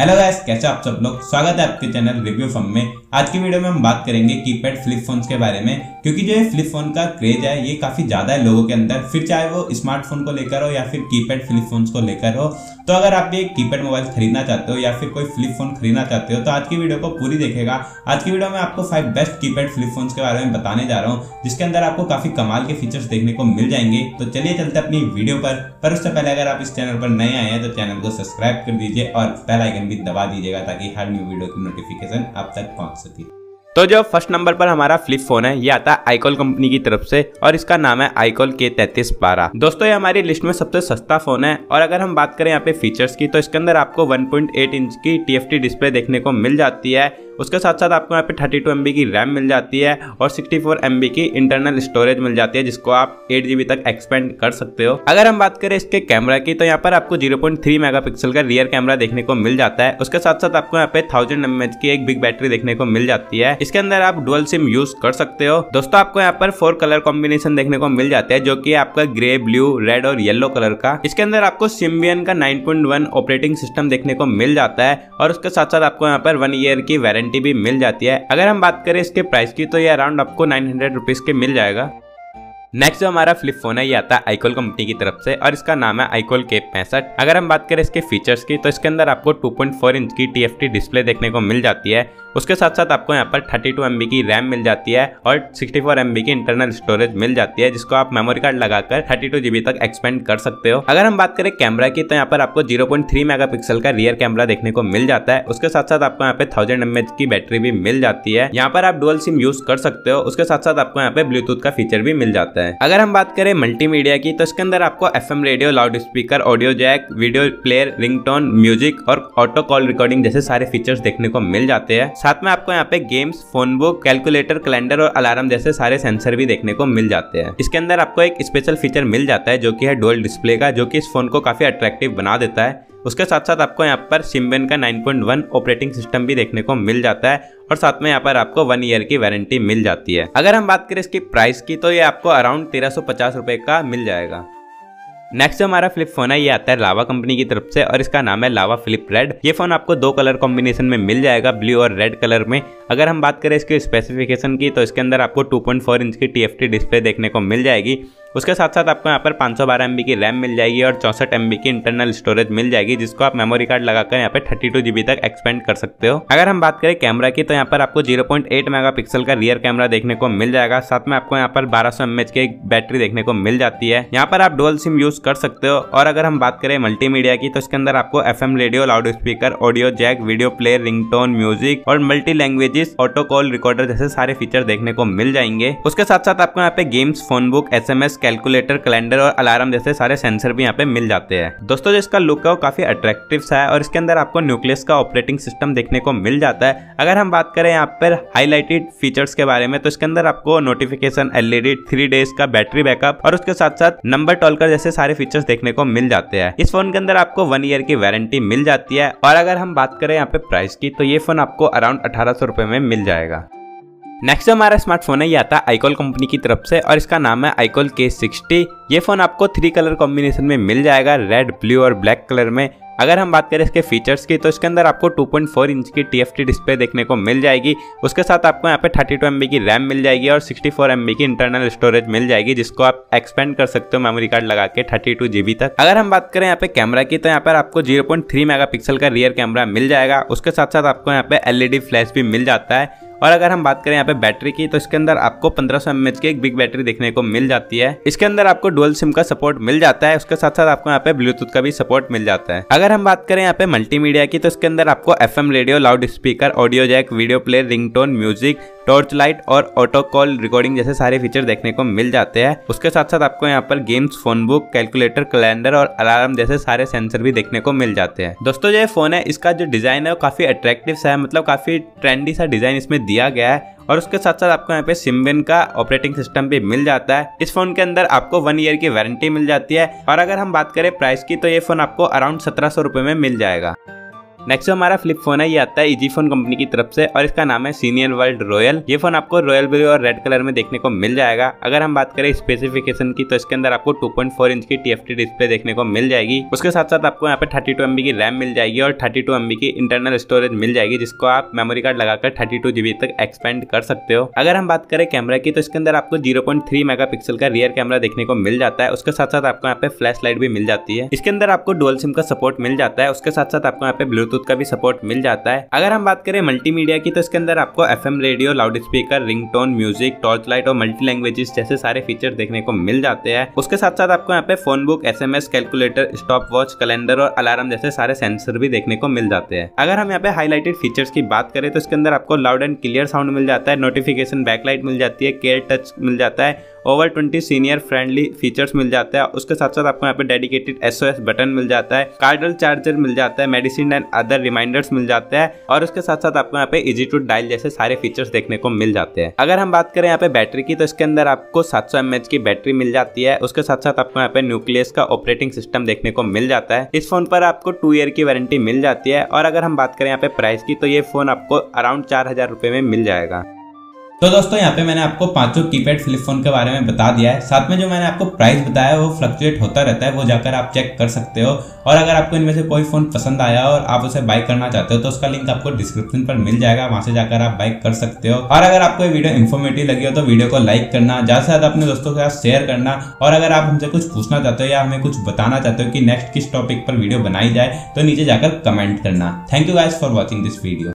Hello guys, कैसे आप सब लोग। स्वागत है आपके चैनल रिव्यू फॉर्म में। आज की वीडियो में हम बात करेंगे कीपैड फ्लिप फोन्स के बारे में, क्योंकि जो ये फ्लिप फोन का क्रेज है ये काफी ज्यादा है लोगों के अंदर, फिर चाहे वो स्मार्टफोन को लेकर हो या फिर कीपैड फ्लिप फोन्स को लेकर हो। तो अगर आप ये कीपैड मोबाइल खरीदना चाहते हो या फिर कोई फ्लिप फोन खरीदना चाहते हो तो आज की वीडियो को पूरी देखेगा। आज की वीडियो में आपको 5 बेस्ट कीपैड फ्लिप फोन्स के बारे में बताने जा रहा हूँ, जिसके अंदर आपको काफी कमाल के फीचर्स देखने को मिल जाएंगे। तो चलिए चलते अपनी वीडियो पर उससे पहले अगर आप इस चैनल पर नए आए हैं तो चैनल को सब्सक्राइब कर दीजिए और बेल आइकन भी दबा दीजिएगा ताकि हर न्यू वीडियो की नोटिफिकेशन आप तक पहुँच सके। तो जो फर्स्ट नंबर पर हमारा फ्लिप फोन है ये आता है आईकॉल कंपनी की तरफ से और इसका नाम है आईकॉल K3512। दोस्तों ये हमारी लिस्ट में सबसे सस्ता फोन है और अगर हम बात करें यहाँ पे फीचर्स की तो इसके अंदर आपको 1.8 इंच की TFT डिस्प्ले देखने को मिल जाती है। उसके साथ साथ आपको यहाँ पे 32 MB की रैम मिल जाती है और 64 MB की इंटरनल स्टोरेज मिल जाती है, जिसको आप 8 GB तक एक्सपेंड कर सकते हो। अगर हम बात करें इसके कैमरा की तो यहाँ पर आपको 0.3 मेगापिक्सल का रियर कैमरा देखने को मिल जाता है। उसके साथ साथ आपको यहाँ पे 1000 mAh की एक बिग बैटरी देखने को मिल जाती है। इसके अंदर आप डुअल सिम यूज कर सकते हो। दोस्तों आपको यहाँ पर 4 कलर कॉम्बिनेशन देखने को मिल जाता है, जो की आपका ग्रे, ब्लू, रेड और येलो कलर का। इसके अंदर आपको सिम्बियन का 9.1 ऑपरेटिंग सिस्टम देखने को मिल जाता है और उसके साथ साथ आपको यहाँ पर 1 ईयर की वारंटी भी मिल जाती है। अगर हम बात करें इसके प्राइस की तो ये अराउंड आपको 900 रुपीज के मिल जाएगा। नेक्स्ट जो हमारा फ्लिप फोन है ये आता है आईकॉल कंपनी की तरफ से और इसका नाम है आईकॉल K65। अगर हम बात करें इसके फीचर्स की तो इसके अंदर आपको 2.4 इंच की TFT डिस्प्ले देखने को मिल जाती है। उसके साथ साथ आपको यहाँ पर 32 MB की रैम मिल जाती है और 64 MB की इंटरनल स्टोरेज मिल जाती है, जिसको आप मेमोरी कार्ड लगाकर 32 GB तक एक्सपेंड कर सकते हो। अगर हम बात करें कैमरा की तो यहाँ पर आपको 0.3 मेगापिक्सल का रियर कैमरा देखने को मिल जाता है। उसके साथ साथ आपको यहाँ पे 1000 mAh की बैटरी भी मिल जाती है। यहाँ पर आप डुअल सिम यूज कर सकते हो। उसके साथ साथ आपको यहाँ पे ब्लूटूथ का फीचर भी मिल जाता है। अगर हम बात करें मल्टीमीडिया की तो इसके अंदर आपको FM radio, loud speaker, audio jack, video player, ringtone, music और ऑटो कॉल रिकॉर्डिंग जैसे सारे फीचर्स देखने को मिल जाते हैं। साथ में आपको यहाँ पे games, phone book, calculator, calendar और अलार्म जैसे सारे सेंसर भी देखने को मिल जाते हैं। इसके अंदर आपको एक स्पेशल फीचर मिल जाता है जो कि है डुअल डिस्प्ले का, जो कि इस फोन को काफी अट्रैक्टिव बना देता है। उसके साथ साथ आपको यहाँ पर सिम्बियन का 9.1 ऑपरेटिंग सिस्टम भी देखने को मिल जाता है और साथ में यहाँ पर आपको 1 ईयर की वारंटी मिल जाती है। अगर हम बात करें इसकी प्राइस की तो ये आपको अराउंड 1350 रुपए का मिल जाएगा। नेक्स्ट हमारा फ्लिप फोन है ये आता है लावा कंपनी की तरफ से और इसका नाम है लावा फ्लिप रेड। ये फोन आपको 2 कलर कॉम्बिनेशन में मिल जाएगा, ब्लू और रेड कलर में। अगर हम बात करें इसके स्पेसिफिकेशन की तो इसके अंदर आपको 2.4 इंच की TFT डिस्प्ले देखने को मिल जाएगी। उसके साथ साथ आपको यहाँ पर 512 MB की रैम मिल जाएगी और 64 MB की इंटरनल स्टोरेज मिल जाएगी, जिसको आप मेमोरी कार्ड लगाकर यहाँ पे 32 GB तक एक्सपेंड कर सकते हो। अगर हम बात करें कैमरा की तो यहाँ पर आपको 0.8 मेगापिक्सल का रियर कैमरा देखने को मिल जाएगा। साथ में आपको यहाँ पर 1200 mAh की बैटरी देखने को मिल जाती है। यहाँ पर आप डुअल सिम यूज कर सकते हो। और अगर हम बात करें मल्टीमीडिया की तो इसके अंदर आपको FM radio, loud speaker, audio jack, video player, ringtone, music और multi languages, auto call recorder जैसे सारे फीचर देखने को मिल जाएंगे। उसके साथ साथ आपको यहाँ पे games, phone book, SMS, calculator, calendar और अलार्म जैसे सारे सेंसर भी यहाँ पे मिल जाते हैं। दोस्तों जो इसका लुक है वो काफी अट्रैक्टिव सा है और इसके अंदर आपको न्यूक्लियस का ऑपरेटिंग सिस्टम देखने को मिल जाता है। अगर हम बात करें यहाँ पर हाईलाइटेड फीचर्स के बारे में तो इसके अंदर आपको नोटिफिकेशन, LED, 3 डेज का बैटरी बैकअप और उसके साथ साथ नंबर टॉलकर जैसे सारे फीचर्स देखने को मिल जाते हैं। इस फोन के अंदर आपको 1 ईयर की वारंटी मिल जाती है। और अगर हम बात करें यहाँ पे प्राइस की तो ये फोन आपको अराउंड 1800 रुपए में मिल जाएगा। नेक्स्ट हमारा स्मार्टफोन है ये आता है आईकॉल कंपनी की तरफ से और इसका नाम है आईकॉल K60। ये फोन आपको 3 कलर कॉम्बिनेशन में मिल जाएगा, रेड, ब्लू और ब्लैक कलर में। अगर हम बात करें इसके फीचर्स की तो इसके अंदर आपको 2.4 इंच की TFT डिस्प्ले देखने को मिल जाएगी। उसके साथ आपको यहाँ पे 32 MB की रैम मिल जाएगी और 64 MB की इंटरनल स्टोरेज मिल जाएगी, जिसको आप एक्सपेंड कर सकते हो मेमोरी कार्ड लगा के 32 GB तक। अगर हम बात करें यहाँ पे कैमरा की तो यहाँ पर आपको 0.3 मेगापिक्सल का रियर कैमरा मिल जाएगा। उसके साथ साथ आपको यहाँ पे LED फ्लैश भी मिल जाता है। और अगर हम बात करें यहाँ पे बैटरी की तो इसके अंदर आपको 1500 mAh की एक बिग बैटरी देखने को मिल जाती है। इसके अंदर आपको डुअल सिम का सपोर्ट मिल जाता है। उसके साथ साथ आपको यहाँ पे ब्लूटूथ का भी सपोर्ट मिल जाता है। अगर हम बात करें यहाँ पे मल्टीमीडिया की तो इसके अंदर आपको FM radio, loud speaker, audio jack, video player, ringtone, music, torch light और ऑटो कॉल रिकॉर्डिंग जैसे सारे फीचर देखने को मिल जाते हैं। उसके साथ साथ आपको यहाँ पर games, phone book, calculator, calendar और अलार्म जैसे सारे सेंसर भी देखने को मिल जाते हैं। दोस्तों जो फोन है इसका जो डिजाइन है वो काफी अट्रैक्टिव सा है, मतलब काफी ट्रेंडी सा डिजाइन इसमें दिया गया है। और उसके साथ साथ आपको यहाँ पे सिम्बियन का ऑपरेटिंग सिस्टम भी मिल जाता है। इस फोन के अंदर आपको 1 ईयर की वारंटी मिल जाती है। और अगर हम बात करें प्राइस की तो ये फोन आपको अराउंड 1700 रुपए में मिल जाएगा। नेक्स्ट हमारा फ्लिप फोन है, ये आता है इजी फोन कंपनी की तरफ से और इसका नाम है सीनियर वर्ल्ड रॉयल। ये फोन आपको रॉयल ब्लू और रेड कलर में देखने को मिल जाएगा। अगर हम बात करें स्पेसिफिकेशन की तो इसके अंदर आपको 2.4 इंच की TFT डिस्प्ले देखने को मिल जाएगी। उसके साथ साथ आपको यहाँ पे 32 MB की रैम मिल जाएगी और 32 MB की इंटरनल स्टोरेज मिल जाएगी, जिसको आप मेमोरी कार्ड लगाकर 32 GB तक एक्सपेंड कर सकते हो। अगर हम बात करें कैमरा की तो इसके अंदर आपको 0.3 मेगापिक्सल का रियर कैमरा देखने को मिल जाता है। उसके साथ साथ आपको यहाँ पे फ्लैश लाइट भी मिल जाती है। इसके अंदर आपको डुअल सिम का सपोर्ट मिल जाता है। उसके साथ साथ आपको यहाँ पे ब्लूटूथ का भी सपोर्ट मिल जाता है। अगर हम बात करें मल्टीमीडिया की तो इसके अंदर आपको FM radio, loud speaker, ringtone, music, torch light और मल्टी लैंग्वेजेस जैसे सारे फीचर देखने को मिल जाते हैं। उसके साथ साथ आपको यहाँ पे phone book, SMS, calculator, stop watch, calendar और अलार्म जैसे सारे सेंसर भी देखने को मिल जाते हैं। अगर हम यहाँ पे हाईलाइटेड फीचर्स की बात करें तो इसके अंदर आपको लाउड एंड क्लियर साउंड मिल जाता है, नोटिफिकेशन बैकलाइट मिल जाती है, केयर टच मिल जाता है, ओवर 20 सीनियर फ्रेंडली फीचर्स मिल जाता है। उसके साथ साथ आपको यहाँ पे डेडिकेटेड SOS बटन मिल जाता है, कार्डल चार्जर मिल जाता है, मेडिसिन एंड अदर रिमाइंडर्स मिल जाते हैं और उसके साथ साथ आपको यहाँ पे इजी टू डायल जैसे सारे फीचर्स देखने को मिल जाते हैं। अगर हम बात करें यहाँ पे बैटरी की तो इसके अंदर आपको 700 mAh की बैटरी मिल जाती है। उसके साथ साथ आपको यहाँ पे न्यूक्लियस का ऑपरेटिंग सिस्टम देखने को मिल जाता है। इस फोन पर आपको 2 ईयर की वारंटी मिल जाती है। और अगर हम बात करें यहाँ पे प्राइस की तो ये फोन आपको अराउंड 4,000 रुपये में मिल जाएगा। तो दोस्तों यहाँ पे मैंने आपको 5 कीपैड फ्लिप फोन के बारे में बता दिया है। साथ में जो मैंने आपको प्राइस बताया है वो फ्लक्चुएट होता रहता है, वो जाकर आप चेक कर सकते हो। और अगर आपको इनमें से कोई फोन पसंद आया और आप उसे बाय करना चाहते हो तो उसका लिंक आपको डिस्क्रिप्शन पर मिल जाएगा, वहां से जाकर आप बाय कर सकते हो। और अगर आपको ये वीडियो इन्फॉर्मेटिव लगी हो तो वीडियो को लाइक करना, ज्यादा से ज्यादा अपने दोस्तों के साथ शेयर करना। और अगर आप हमसे कुछ पूछना चाहते हो या हमें कुछ बताना चाहते हो कि नेक्स्ट किस टॉपिक पर वीडियो बनाई जाए तो नीचे जाकर कमेंट करना। Thank you guys for watching this video.